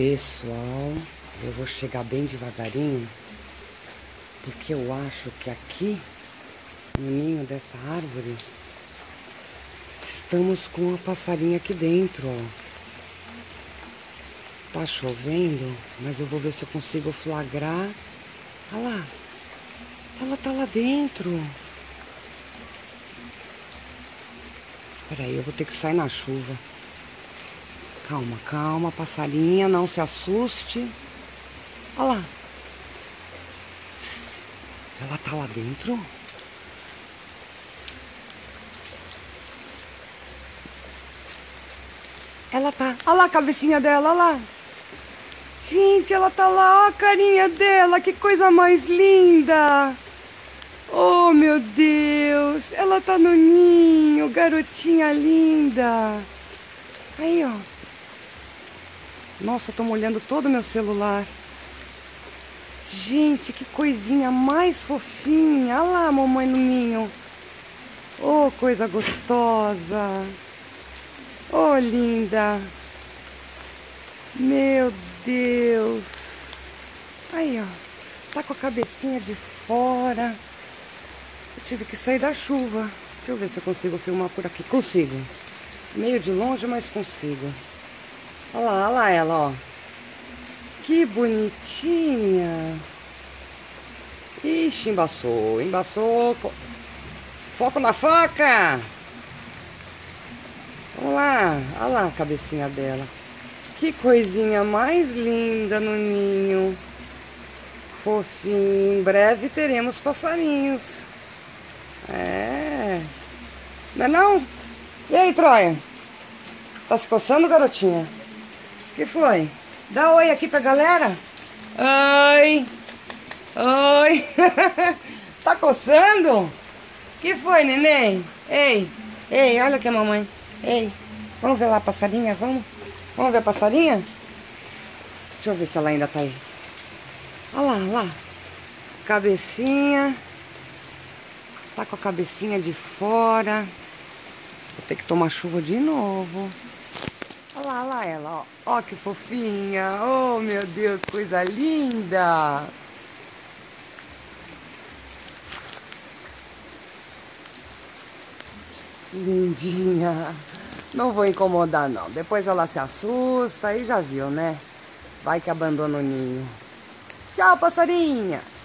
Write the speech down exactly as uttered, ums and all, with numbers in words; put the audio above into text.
Pessoal, eu vou chegar bem devagarinho, porque eu acho que aqui, no ninho dessa árvore, estamos com uma passarinha aqui dentro, ó. Tá chovendo, mas eu vou ver se eu consigo flagrar. Olha lá, ela tá lá dentro. Peraí, eu vou ter que sair na chuva. Calma, calma, passarinha, não se assuste. Olha lá. Ela tá lá dentro? Ela tá... Olha lá a cabecinha dela, olha lá. Gente, ela tá lá, olha a carinha dela, que coisa mais linda. Oh, meu Deus. Ela tá no ninho, garotinha linda. Aí, ó. Nossa, eu tô molhando todo o meu celular. Gente, que coisinha mais fofinha. Olha lá a mamãe no ninho. Oh, coisa gostosa. Oh, linda. Meu Deus. Aí, ó. Tá com a cabecinha de fora. Eu tive que sair da chuva. Deixa eu ver se eu consigo filmar por aqui. Consigo. Meio de longe, mas consigo. Olha lá, olha lá ela, ó. Que bonitinha. Ixi, embaçou, embaçou. Foco na faca. Vamos lá, olha lá a cabecinha dela. Que coisinha mais linda no ninho. Fofinho. Em breve teremos passarinhos. É. Não é não? E aí, Troia? Tá se coçando, garotinha? Que foi? Dá oi aqui pra galera. Oi. Oi. Tá coçando? Que foi, neném? Ei. Ei, olha aqui a mamãe. Ei. Vamos ver lá a passarinha? Vamos? Vamos ver a passarinha? Deixa eu ver se ela ainda tá aí. Olha lá, olha lá. Cabecinha. Tá com a cabecinha de fora. Vou ter que tomar chuva de novo. Olha lá, olha lá ela, ó. Ó que fofinha. Oh, meu Deus, coisa linda. Lindinha. Não vou incomodar, não. Depois ela se assusta e já viu, né? Vai que abandona o ninho. Tchau, passarinha.